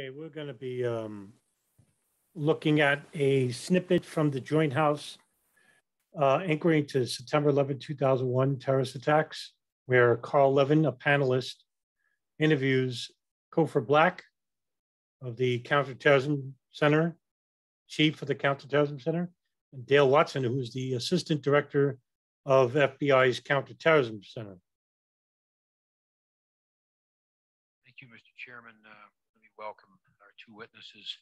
Okay, we're going to be looking at a snippet from the Joint House inquiry into September 11, 2001 terrorist attacks, where Carl Levin, a panelist, interviews Cofer Black of the Counterterrorism Center, chief of the Counterterrorism Center, and Dale Watson, who's the assistant director of FBI's Counterterrorism Center. Thank you, Mr. Chairman. Let me welcome our two witnesses.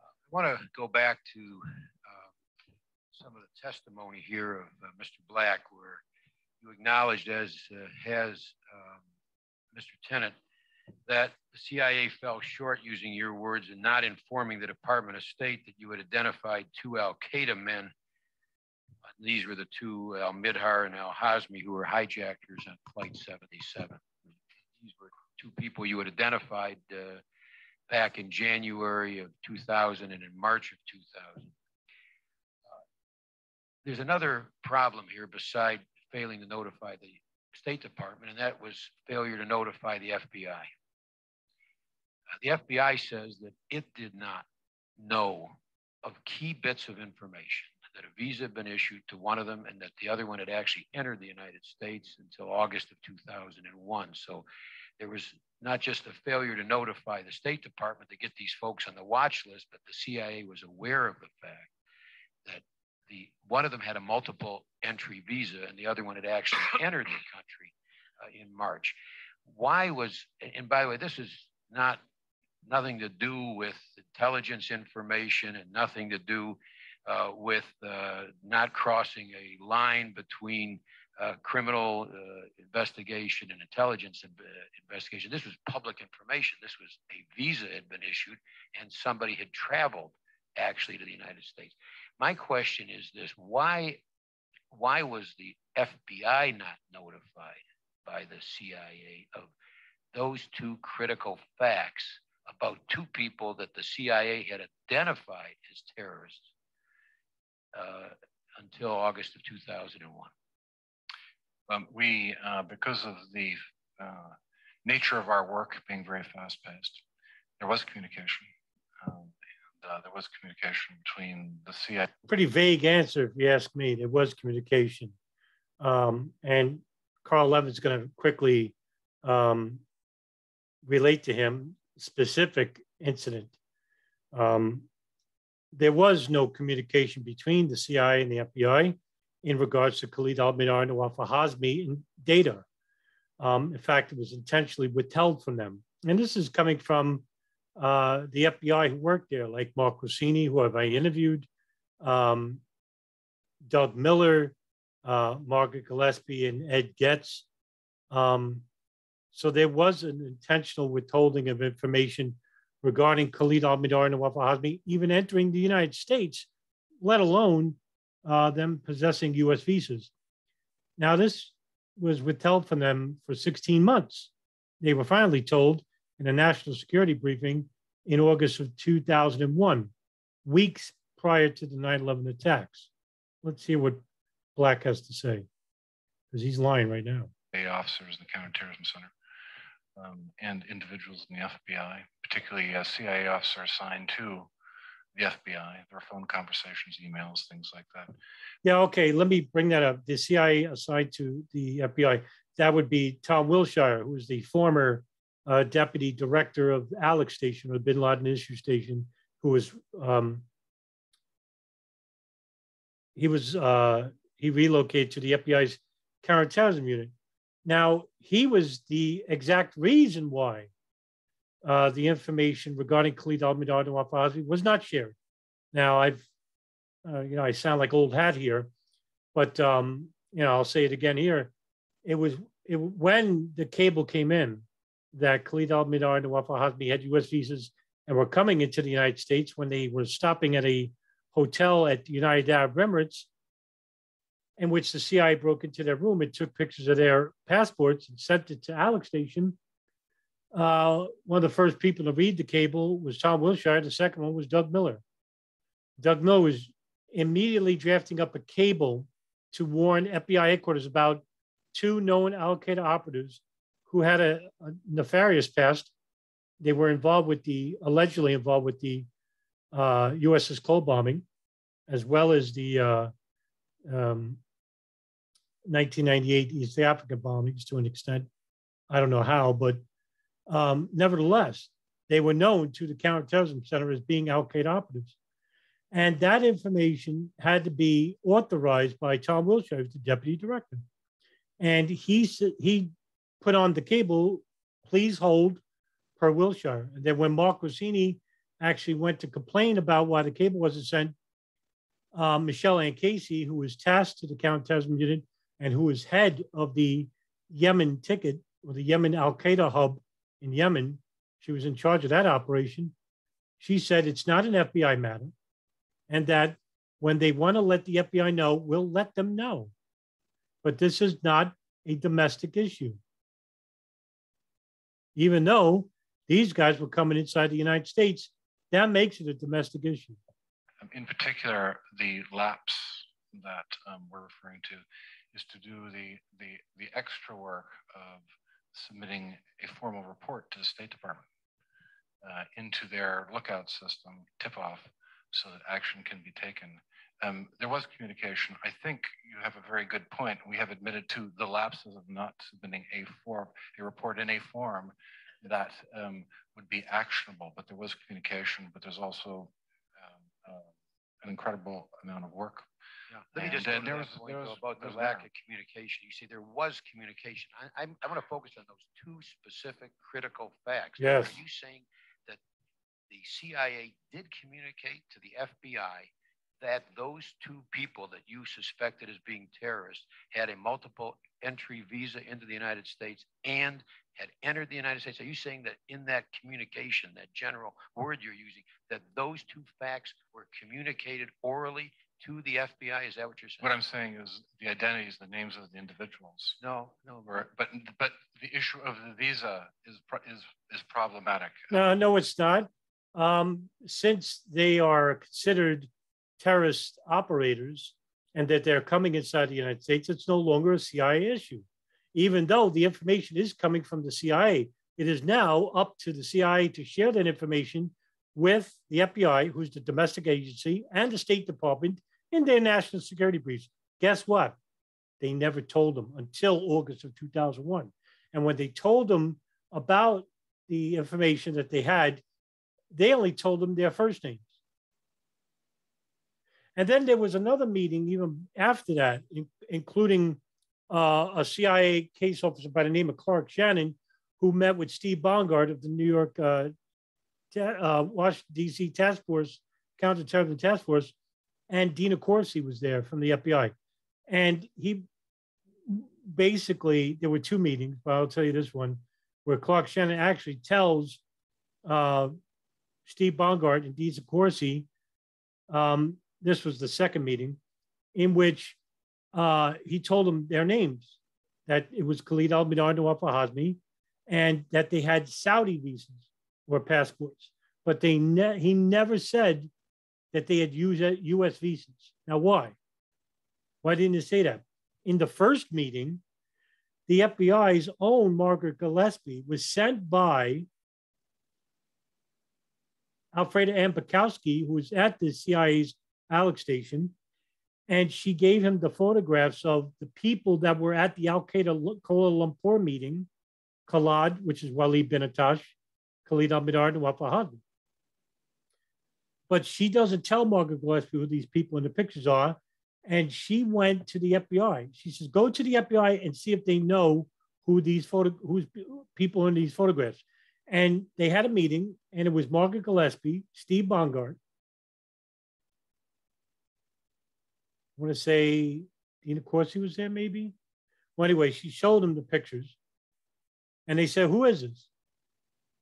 I want to go back to some of the testimony here of Mr. Black, where you acknowledged, as Mr. Tenet, that the CIA fell short, using your words, in not informing the Department of State that you had identified two Al Qaeda men. These were the two, al-Mihdhar and al-Hazmi, who were hijackers on Flight 77. These were two people you had identified back in January of 2000 and in March of 2000. There's another problem here beside failing to notify the State Department, and that was failure to notify the FBI. The FBI says that it did not know of key bits of information, that a visa had been issued to one of them and that the other one had actually entered the United States until August of 2001. So there was not just a failure to notify the State Department to get these folks on the watch list, but the CIA was aware of the fact that one of them had a multiple entry visa and the other one had actually entered the country in March. Why was, and by the way, this is nothing to do with intelligence information and nothing to do with not crossing a line between criminal investigation and intelligence investigation. This was public information. This was a visa had been issued and somebody had traveled actually to the United States. My question is this: why was the FBI not notified by the CIA of those two critical facts about two people that the CIA had identified as terrorists until August of 2001? Because of the nature of our work being very fast-paced, there was communication. There was communication between the CIA. Pretty vague answer, if you ask me. There was communication. And Carl Levin's going to quickly relate to him specific incident. There was no communication between the CIA and the FBI in regards to Khalid al-Mihdhar and Nawaf al-Hazmi in data. In fact, it was intentionally withheld from them. And this is coming from the FBI who worked there, like Mark Rossini, who I interviewed, Doug Miller, Margaret Gillespie, and Ed Getz. So there was an intentional withholding of information regarding Khalid al-Mihdhar and Nawaf al-Hazmi even entering the United States, let alone them possessing U.S. visas. Now, this was withheld from them for 16 months. They were finally told in a national security briefing in August of 2001, weeks prior to the 9/11 attacks. Let's hear what Black has to say, because he's lying right now. Officers in the Counterterrorism Center and individuals in the FBI, particularly a CIA officer assigned to the FBI. There are phone conversations, emails, things like that. Yeah, okay, let me bring that up. The CIA assigned to the FBI, that would be Tom Wilshire, who is the former deputy director of Alec Station, or Bin Laden Issue Station, who was, he relocated to the FBI's counterterrorism unit. Now, he was the exact reason why the information regarding Khalid al-Mihdhar and Nawaf al-Hazmi was not shared. Now, I've, you know, I sound like old hat here, but, you know, I'll say it again here. It was when the cable came in that Khalid al-Mihdhar and Nawaf al-Hazmi had U.S. visas and were coming into the United States when they were stopping at a hotel at the United Arab Emirates, in which the CIA broke into their room. It took pictures of their passports and sent it to Alec Station. One of the first people to read the cable was Tom Wilshire. The second one was Doug Miller. Doug Miller was immediately drafting up a cable to warn FBI headquarters about two known Al Qaeda operatives who had a nefarious past They were involved with the, allegedly involved with the USS Cole bombing, as well as the 1998 East Africa bombings to an extent. I don't know how, but nevertheless, they were known to the Counterterrorism Center as being Al Qaeda operatives. And that information had to be authorized by Tom Wilshire, the deputy director. And he put on the cable, please hold per Wilshire. And then when Mark Rossini actually went to complain about why the cable wasn't sent, Michelle Ann Casey, who was tasked to the counterterrorism unit and who was head of the Yemen ticket or the Yemen al-Qaeda hub in Yemen, she was in charge of that operation. She said it's not an FBI matter and that when they want to let the FBI know, we'll let them know. But this is not a domestic issue, even though these guys were coming inside the United States. That makes it a domestic issue. In particular, the lapse that we're referring to is to do the extra work of submitting a formal report to the State Department into their lookout system tip-off so that action can be taken. There was communication. I think you have a very good point. We have admitted to the lapses of not submitting a report in a form that would be actionable, but there was communication, but there's also an incredible amount of work. Yeah. Let me just there was about the lack of communication. You see, there was communication. I want to focus on those two specific critical facts. Yes. Are you saying that the CIA did communicate to the FBI that those two people that you suspected as being terrorists had a multiple entry visa into the United States and had entered the United States? Are you saying that in that communication, that general word you're using, that those two facts were communicated orally to the FBI? Is that what you're saying? What I'm saying is the identities, the names of the individuals. No, no. But the issue of the visa is problematic. No, it's not. Since they are considered terrorist operators and that they're coming inside the United States, it's no longer a CIA issue. Even though the information is coming from the CIA, it is now up to the CIA to share that information with the FBI, who's the domestic agency, and the State Department in their national security briefs. Guess what? They never told them until August of 2001. And when they told them about the information that they had, they only told them their first names. And then there was another meeting even after that, including a CIA case officer by the name of Clark Shannon, who met with Steve Bongardt of the New York, Washington, D.C. Task Force, Counterterrorism Task Force, and Dina Corsi was there from the FBI. And he basically, there were two meetings, but I'll tell you this one, where Clark Shannon actually tells Steve Bongardt and Dina Corsi, this was the second meeting, in which he told them their names, that it was Khalid al-Mihdhar and Nawaf al-Hazmi, and that they had Saudi visas or passports, but they he never said that they had used U.S. visas. Now, why? Why didn't he say that? In the first meeting, the FBI's own Margaret Gillespie was sent by Alfreda Ann Bikowski, who was at the CIA's Alec Station, and she gave him the photographs of the people that were at the Al-Qaeda Kuala Lumpur meeting, Khalid, which is Waleed bin Atash, Khalid al-Mihdhar, and Nawaf al-Hazmi. But she doesn't tell Margaret Gillespie who these people in the pictures are, and she went to the FBI. She says, go to the FBI and see if they know who these who's people in these photographs. And they had a meeting, and it was Margaret Gillespie, Steve Bongardt, I want to say Dina Corsi was there maybe. Well, anyway, she showed them the pictures, and they said, who is this?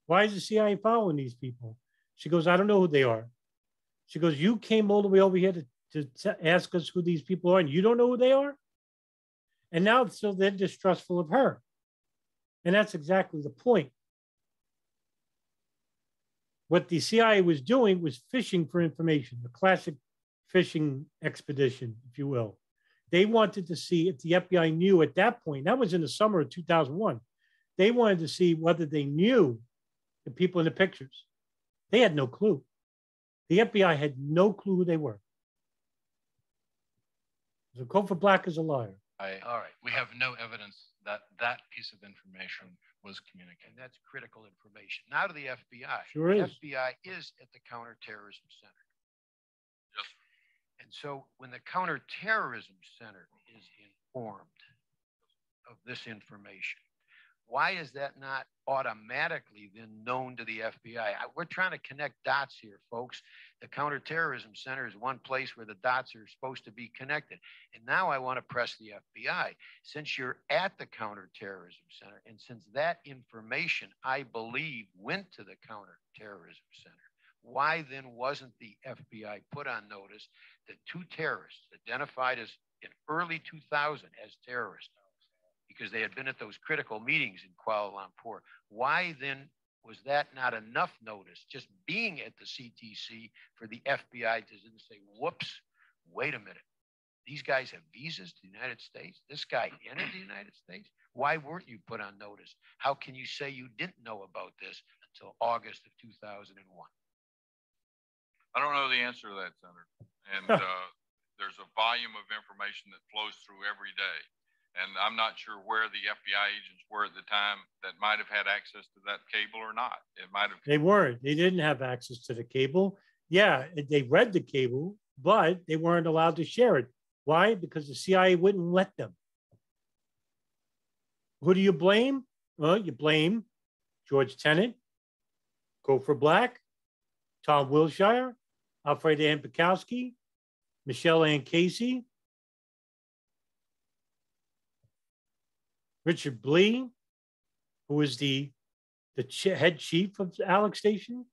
Why is the CIA following these people? She goes, I don't know who they are. She goes, you came all the way over here to ask us who these people are, and you don't know who they are? And now, so they're distrustful of her. And that's exactly the point. What the CIA was doing was fishing for information, the classic fishing expedition, if you will. They wanted to see if the FBI knew at that point, that was in the summer of 2001, they wanted to see whether they knew the people in the pictures, they had no clue. The FBI had no clue who they were. So Cofer Black is a liar. All right. We have no evidence that that piece of information was communicated. And that's critical information. Now to the FBI. Sure is. The FBI is at the Counterterrorism Center. Yep. And so when the Counterterrorism Center is informed of this information, why is that not automatically then known to the FBI? We're trying to connect dots here, folks. The Counterterrorism Center is one place where the dots are supposed to be connected. And now I want to press the FBI. Since you're at the Counterterrorism Center, and since that information, I believe, went to the Counterterrorism Center, why then wasn't the FBI put on notice that two terrorists identified as in early 2000 as terrorists, because they had been at those critical meetings in Kuala Lumpur? Why then was that not enough notice, just being at the CTC, for the FBI to say, whoops, wait a minute, these guys have visas to the United States? This guy entered the United States? Why weren't you put on notice? How can you say you didn't know about this until August of 2001? I don't know the answer to that, Senator. And there's a volume of information that flows through every day. And I'm not sure where the FBI agents were at the time that might have had access to that cable or not. It might have. They weren't. They didn't have access to the cable. Yeah, they read the cable, but they weren't allowed to share it. Why? Because the CIA wouldn't let them. Who do you blame? Well, you blame George Tenet, Cofer Black, Tom Wilshire, Alfreda Ann Bikowski, Michelle Ann Casey, Richard Blee, who is the head chief of Alec Station.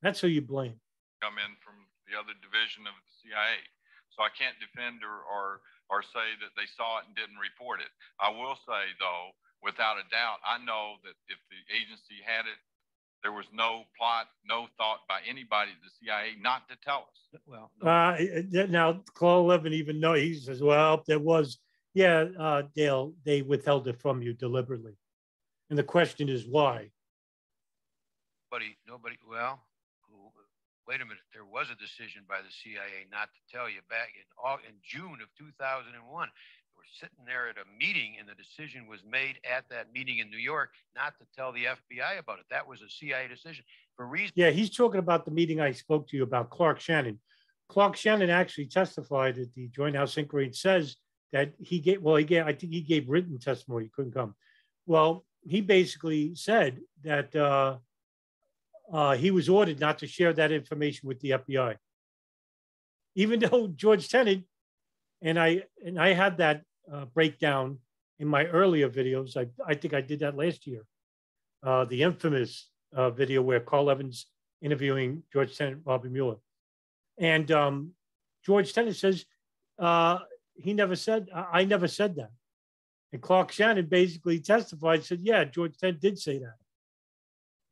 That's who you blame. Come in from the other division of the CIA. So I can't defend or say that they saw it and didn't report it. I will say, though, without a doubt, I know that if the agency had it, there was no plot, no thought by anybody at the CIA not to tell us. Well, no. Now, Carl Levin even knows. He says, well, there was. Yeah, Dale, they withheld it from you deliberately. And the question is why? Nobody, well, wait a minute. There was a decision by the CIA not to tell you back in June of 2001. We're sitting there at a meeting, and the decision was made at that meeting in New York not to tell the FBI about it. That was a CIA decision for reasons. Yeah, he's talking about the meeting I spoke to you about, Clark Shannon. Clark Shannon actually testified at the Joint House Inquiry and says that he gave, well, I think he gave written testimony. He couldn't come. Well, he basically said that he was ordered not to share that information with the FBI, even though George Tenet. And I had that breakdown in my earlier videos. I think I did that last year, the infamous video where Carl Levin's interviewing George Tenet, Robert Mueller. And George Tenet says, I never said that. And Clark Shannon basically testified, said, yeah, George Tenet did say that.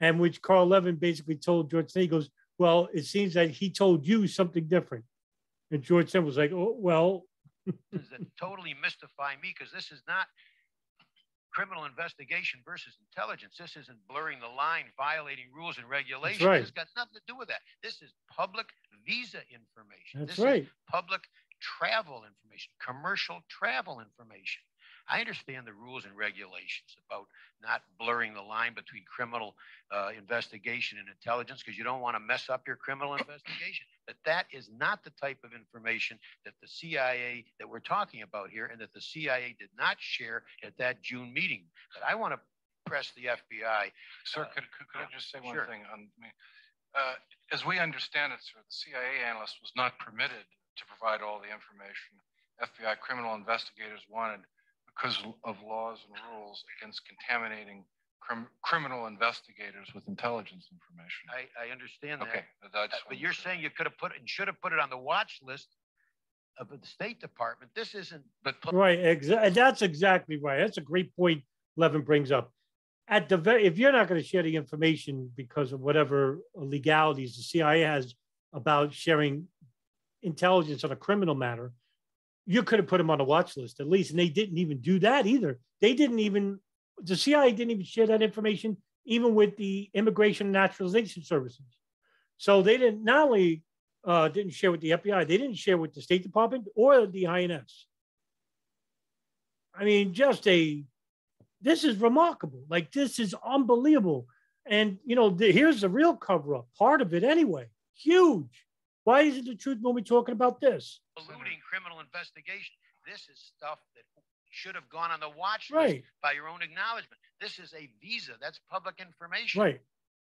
And which Carl Levin basically told George Tenet, he goes, well, it seems that he told you something different. And George Tenet was like, oh, well, does that totally mystify me? Because this is not criminal investigation versus intelligence. This isn't blurring the line, violating rules and regulations. Right. It's got nothing to do with that. This is public visa information. This is public travel information, commercial travel information. I understand the rules and regulations about not blurring the line between criminal investigation and intelligence, because you don't want to mess up your criminal investigation. But that is not the type of information that the CIA that we're talking about here, and that the CIA did not share at that June meeting. But I want to press the FBI. Sir, could I just say one thing? As we understand it, sir, the CIA analyst was not permitted to provide all the information FBI criminal investigators wanted, because of laws and rules against contaminating criminal investigators with intelligence information. I understand that. Okay. But you're saying you could have put and should have put it on the watch list of the State Department. This isn't. But right. That's exactly right. That's a great point Levin brings up. At the very, if you're not going to share the information because of whatever legalities the CIA has about sharing intelligence on a criminal matter, you could have put them on a watch list at least. And they didn't even do that either. They didn't even the CIA didn't even share that information, even with the Immigration and Naturalization Services. So they didn't, not only didn't share with the FBI, they didn't share with the State Department or the INS. I mean, just a, this is remarkable. Like, this is unbelievable. And, you know, here's the real cover-up, part of it anyway, huge. Why isn't the truth when we're talking about this? Polluting criminal investigation. This is stuff that should have gone on the watch list by your own acknowledgement. This is a visa. That's public information. Right.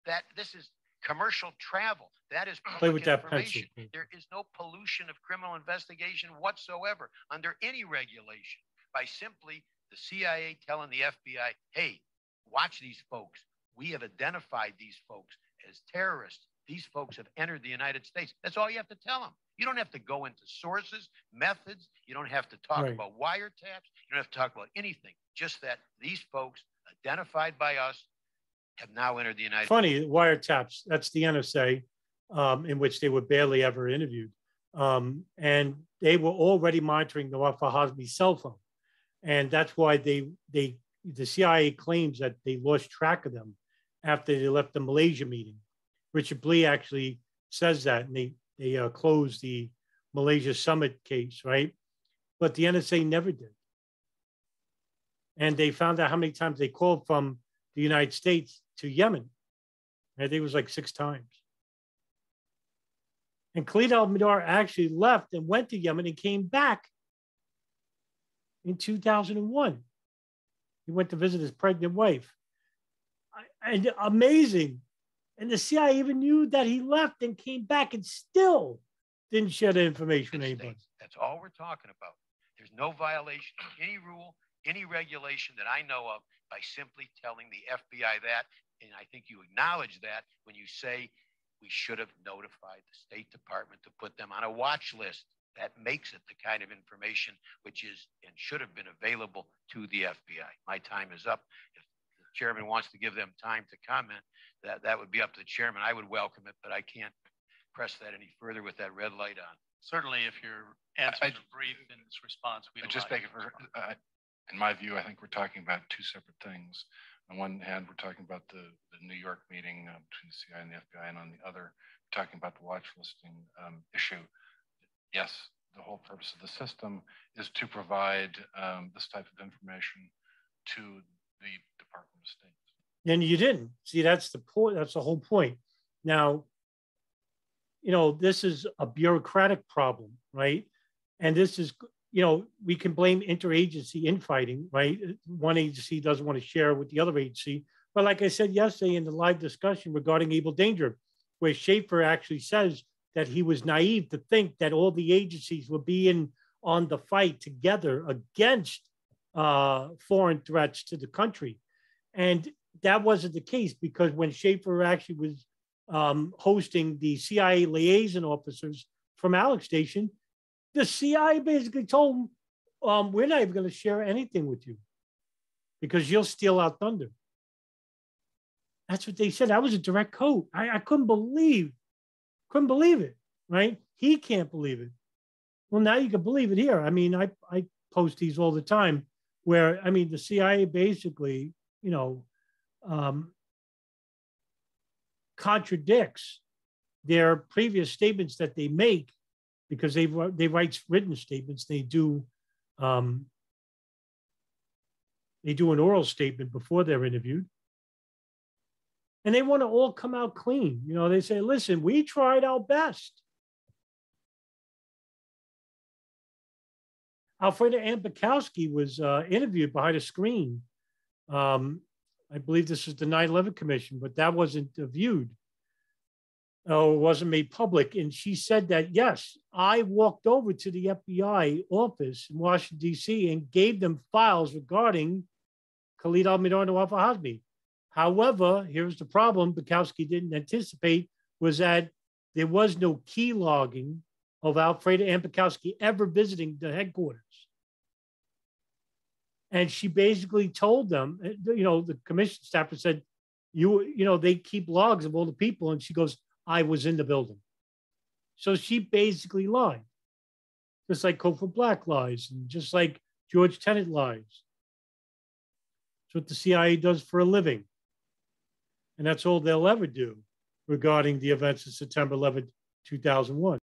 That this is commercial travel. That is public information. There is no pollution of criminal investigation whatsoever under any regulation by simply the CIA telling the FBI, hey, watch these folks. We have identified these folks as terrorists. These folks have entered the United States. That's all you have to tell them. You don't have to go into sources, methods. You don't have to talk about wiretaps. You don't have to talk about anything. Just that these folks identified by us have now entered the United States. Funny, wiretaps, that's the NSA, in which they were barely ever interviewed. And they were already monitoring Nawaf al-Hazmi's cell phone. And that's why the CIA claims that they lost track of them after they left the Malaysia meeting. Richard Blee actually says that, and they closed the Malaysia summit case, right? But the NSA never did. And they found out how many times they called from the United States to Yemen. I think it was like 6 times. And Khalid al-Mihdhar actually left and went to Yemen and came back in 2001. He went to visit his pregnant wife. And amazing. And the CIA even knew that he left and came back and still didn't share the information with anybody. That's all we're talking about. There's no violation of any rule, any regulation that I know of by simply telling the FBI that. And I think you acknowledge that when you say we should have notified the State Department to put them on a watch list. That makes it the kind of information which is and should have been available to the FBI. My time is up. If the chairman wants to give them time to comment, that would be up to the chairman. I would welcome it, but I can't press that any further with that red light on. Certainly, if your answers are brief in this response, we just beg for. In my view, I think we're talking about 2 separate things. On one hand, we're talking about the New York meeting between the CIA and the FBI, and on the other, we're talking about the watch listing issue. Yes, the whole purpose of the system is to provide this type of information to the Department of State. And you didn't. See, that's the point. That's the whole point. Now, you know, this is a bureaucratic problem, right? And this is, you know, we can blame interagency infighting, right? One agency doesn't want to share with the other agency. But like I said yesterday in the live discussion regarding Able Danger, where Schaefer actually says that he was naive to think that all the agencies would be in on the fight together against foreign threats to the country. And that wasn't the case, because when Schaefer actually was hosting the CIA liaison officers from Alec Station, the CIA basically told him, we're not even going to share anything with you because you'll steal our thunder. That's what they said. That was a direct quote. I couldn't believe it, right? He can't believe it. Well, now you can believe it here. I mean, I post these all the time where, I mean, the CIA basically, you know, contradicts their previous statements that they make, because they write written statements. They do an oral statement before they're interviewed, and they want to all come out clean. You know, they say, "Listen, we tried our best." Alfreda Ann Bikowski was interviewed behind a screen. I believe this was the 9/11 Commission, but that wasn't viewed or wasn't made public. And she said that, yes, I walked over to the FBI office in Washington, D.C. and gave them files regarding Khalid al-Mihdhar and Nawaf al-Hazmi. However, here's the problem Bukowski didn't anticipate was that there was no key logging of Alfreda Ann Bikowski ever visiting the headquarters. And she basically told them, you know, the commission staffer said, you know, they keep logs of all the people. And she goes, I was in the building. So she basically lied, just like Cofer Black lies, and just like George Tenet lies. It's what the CIA does for a living. And that's all they'll ever do regarding the events of September 11, 2001.